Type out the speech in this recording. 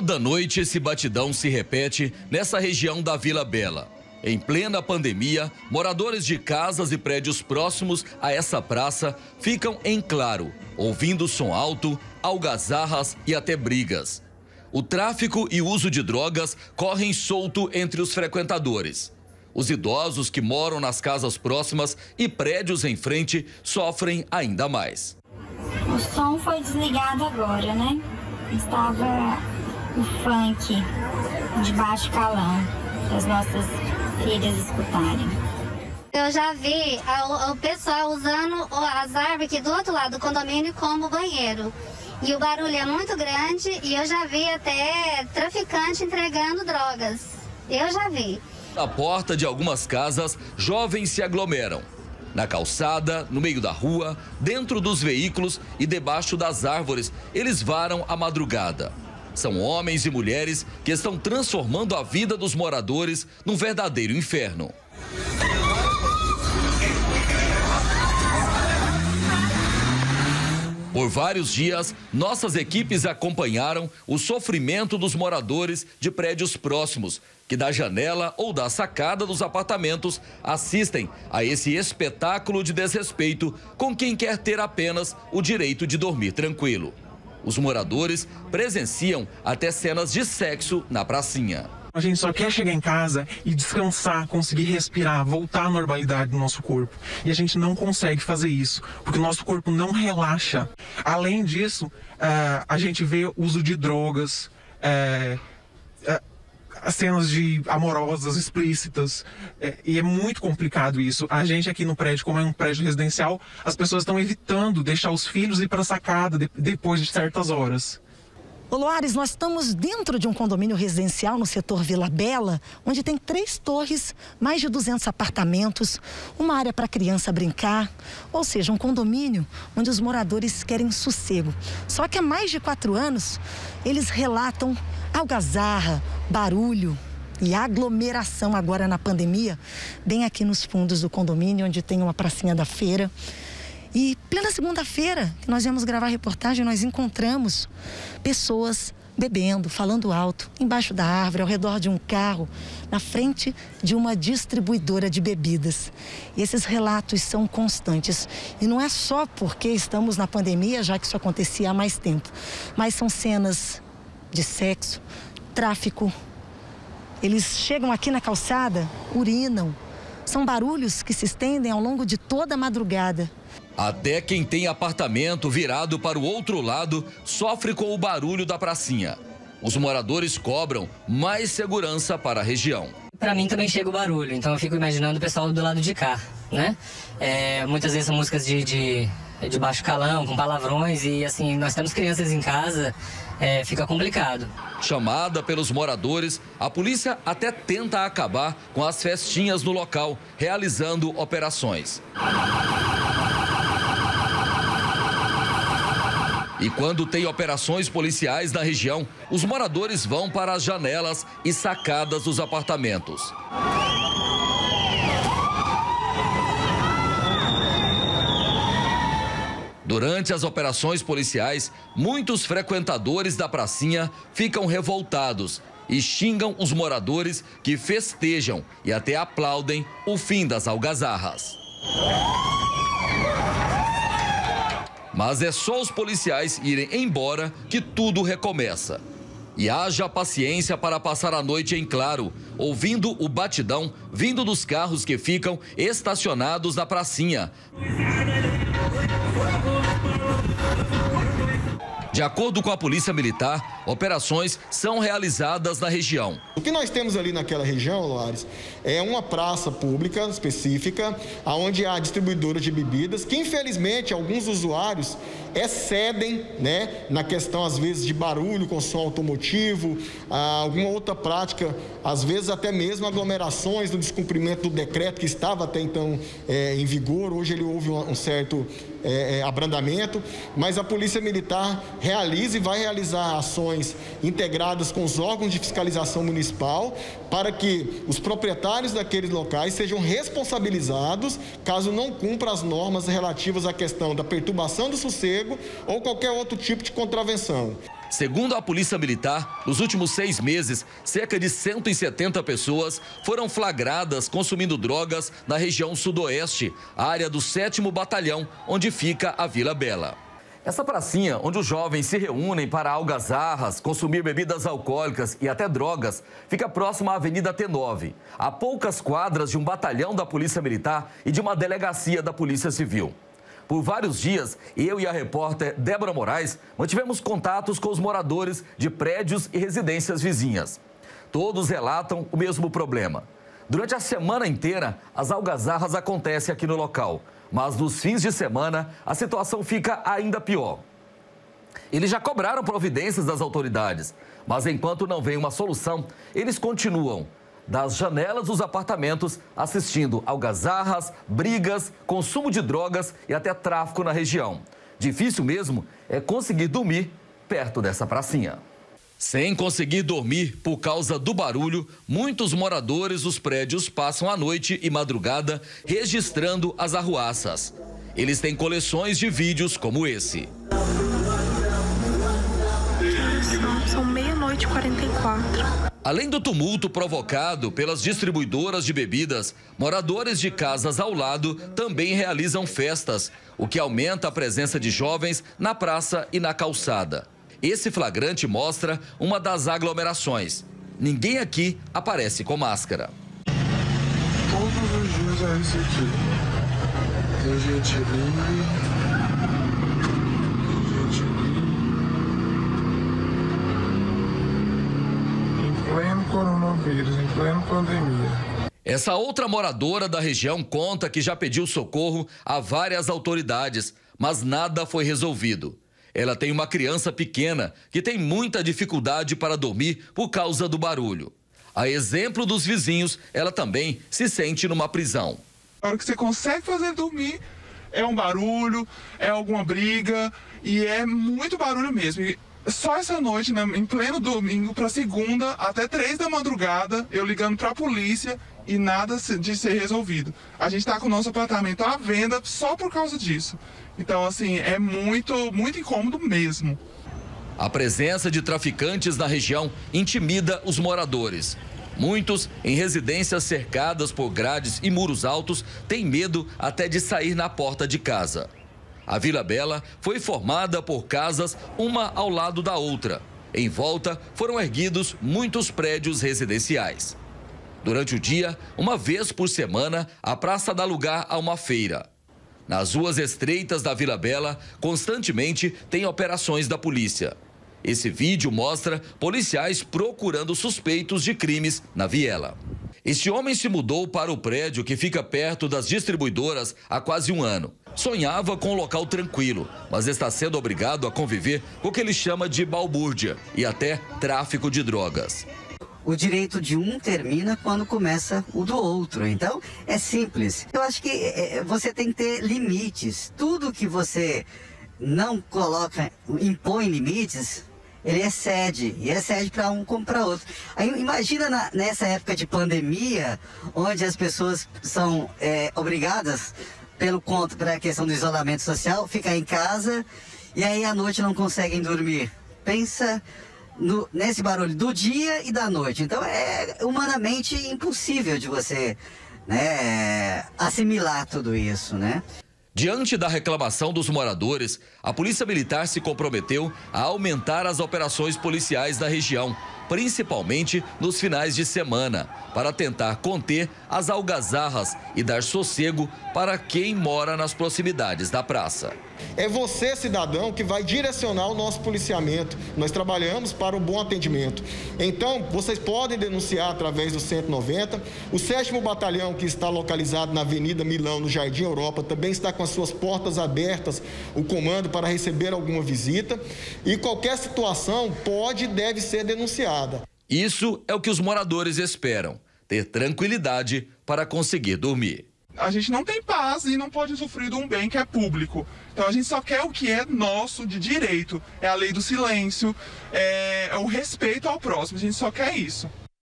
Toda noite esse batidão se repete nessa região da Vila Bela. Em plena pandemia, moradores de casas e prédios próximos a essa praça ficam em claro, ouvindo som alto, algazarras e até brigas. O tráfico e o uso de drogas correm solto entre os frequentadores. Os idosos que moram nas casas próximas e prédios em frente sofrem ainda mais. O som foi desligado agora, né? Estava o funk de baixo calão, as nossas filhas escutarem. Eu já vi o pessoal usando as árvores aqui do outro lado do condomínio como banheiro. E o barulho é muito grande e eu já vi até traficante entregando drogas. Eu já vi. Na porta de algumas casas, jovens se aglomeram. Na calçada, no meio da rua, dentro dos veículos e debaixo das árvores, eles varam a madrugada. São homens e mulheres que estão transformando a vida dos moradores num verdadeiro inferno. Por vários dias, nossas equipes acompanharam o sofrimento dos moradores de prédios próximos, que da janela ou da sacada dos apartamentos assistem a esse espetáculo de desrespeito com quem quer ter apenas o direito de dormir tranquilo. Os moradores presenciam até cenas de sexo na pracinha. A gente só quer chegar em casa e descansar, conseguir respirar, voltar à normalidade do nosso corpo. E a gente não consegue fazer isso, porque o nosso corpo não relaxa. Além disso, a gente vê o uso de drogas, cenas de amorosas explícitas, e é muito complicado isso. A gente aqui no prédio, como é um prédio residencial, as pessoas estão evitando deixar os filhos ir para a sacada depois de certas horas. Ô Loares, nós estamos dentro de um condomínio residencial no setor Vila Bela, onde tem 3 torres, mais de 200 apartamentos, uma área para criança brincar, ou seja, um condomínio onde os moradores querem sossego. Só que há mais de 4 anos, eles relatam algazarra, barulho e aglomeração agora na pandemia, bem aqui nos fundos do condomínio, onde tem uma pracinha da feira. E plena segunda-feira, que nós viemos gravar a reportagem, nós encontramos pessoas bebendo, falando alto, embaixo da árvore, ao redor de um carro, na frente de uma distribuidora de bebidas. E esses relatos são constantes. E não é só porque estamos na pandemia, já que isso acontecia há mais tempo, mas são cenas de sexo, tráfico. Eles chegam aqui na calçada, urinam. São barulhos que se estendem ao longo de toda a madrugada. Até quem tem apartamento virado para o outro lado sofre com o barulho da pracinha. Os moradores cobram mais segurança para a região. Para mim também chega o barulho, então eu fico imaginando o pessoal do lado de cá, né? Muitas vezes são músicas de baixo calão, com palavrões e assim, nós temos crianças em casa, fica complicado. Chamada pelos moradores, a polícia até tenta acabar com as festinhas no local, realizando operações. E quando tem operações policiais na região, os moradores vão para as janelas e sacadas dos apartamentos. Durante as operações policiais, muitos frequentadores da pracinha ficam revoltados e xingam os moradores que festejam e até aplaudem o fim das algazarras. Mas é só os policiais irem embora que tudo recomeça. E haja paciência para passar a noite em claro, ouvindo o batidão vindo dos carros que ficam estacionados na pracinha. De acordo com a Polícia Militar, operações são realizadas na região. O que nós temos ali naquela região, Loares, é uma praça pública específica, onde há distribuidora de bebidas, que infelizmente alguns usuários excedem, né, na questão às vezes de barulho com som automotivo, alguma outra prática, às vezes até mesmo aglomerações do descumprimento do decreto que estava até então em vigor. Hoje ele houve um certo abrandamento, mas a Polícia Militar realiza e vai realizar ações integradas com os órgãos de fiscalização municipal para que os proprietários daqueles locais sejam responsabilizados caso não cumpra as normas relativas à questão da perturbação do sossego ou qualquer outro tipo de contravenção. Segundo a Polícia Militar, nos últimos 6 meses, cerca de 170 pessoas foram flagradas consumindo drogas na região sudoeste, área do 7º Batalhão, onde fica a Vila Bela. Essa pracinha, onde os jovens se reúnem para algazarras, consumir bebidas alcoólicas e até drogas, fica próxima à Avenida T9, a poucas quadras de um batalhão da Polícia Militar e de uma delegacia da Polícia Civil. Por vários dias, eu e a repórter Débora Moraes mantivemos contatos com os moradores de prédios e residências vizinhas. Todos relatam o mesmo problema. Durante a semana inteira, as algazarras acontecem aqui no local, mas nos fins de semana a situação fica ainda pior. Eles já cobraram providências das autoridades, mas enquanto não vem uma solução, eles continuam das janelas dos apartamentos, assistindo algazarras, brigas, consumo de drogas e até tráfico na região. Difícil mesmo é conseguir dormir perto dessa pracinha. Sem conseguir dormir por causa do barulho, muitos moradores dos prédios passam a noite e madrugada registrando as arruaças. Eles têm coleções de vídeos como esse. São meia-noite e 44. Além do tumulto provocado pelas distribuidoras de bebidas, moradores de casas ao lado também realizam festas, o que aumenta a presença de jovens na praça e na calçada. Esse flagrante mostra uma das aglomerações. Ninguém aqui aparece com máscara. Todos os dias é isso aqui. Tem gente livre, gente livre. Coronavírus, em plena pandemia. Essa outra moradora da região conta que já pediu socorro a várias autoridades, mas nada foi resolvido. Ela tem uma criança pequena que tem muita dificuldade para dormir por causa do barulho. A exemplo dos vizinhos, ela também se sente numa prisão. A hora que você consegue fazer dormir é um barulho, é alguma briga e é muito barulho mesmo. Só essa noite, né, em pleno domingo, para segunda, até 3 da madrugada, eu ligando para a polícia e nada de ser resolvido. A gente está com o nosso apartamento à venda só por causa disso. Então, assim, é muito incômodo mesmo. A presença de traficantes na região intimida os moradores. Muitos, em residências cercadas por grades e muros altos, têm medo até de sair na porta de casa. A Vila Bela foi formada por casas, uma ao lado da outra. Em volta, foram erguidos muitos prédios residenciais. Durante o dia, uma vez por semana, a praça dá lugar a uma feira. Nas ruas estreitas da Vila Bela, constantemente tem operações da polícia. Esse vídeo mostra policiais procurando suspeitos de crimes na viela. Este homem se mudou para o prédio que fica perto das distribuidoras há quase um ano. Sonhava com um local tranquilo, mas está sendo obrigado a conviver com o que ele chama de balbúrdia e até tráfico de drogas. O direito de um termina quando começa o do outro, então é simples. Eu acho que você tem que ter limites. Tudo que você não coloca, impõe limites, ele excede, e excede para um como para outro. Aí, imagina nessa época de pandemia, onde as pessoas são obrigadas... Pelo conto, para a questão do isolamento social, ficar em casa e aí à noite não conseguem dormir. Pensa nesse barulho do dia e da noite. Então é humanamente impossível de você, né, assimilar tudo isso, né? Diante da reclamação dos moradores, a Polícia Militar se comprometeu a aumentar as operações policiais da região, principalmente nos finais de semana, para tentar conter as algazarras e dar sossego para quem mora nas proximidades da praça. É você, cidadão, que vai direcionar o nosso policiamento. Nós trabalhamos para o bom atendimento. Então, vocês podem denunciar através do 190. O 7º Batalhão, que está localizado na Avenida Milão, no Jardim Europa, também está com as suas portas abertas, o comando, para receber alguma visita. E qualquer situação pode e deve ser denunciada. Isso é o que os moradores esperam, ter tranquilidade para conseguir dormir. A gente não tem paz e não pode usufruir de um bem que é público. Então a gente só quer o que é nosso de direito. É a lei do silêncio, é o respeito ao próximo. A gente só quer isso.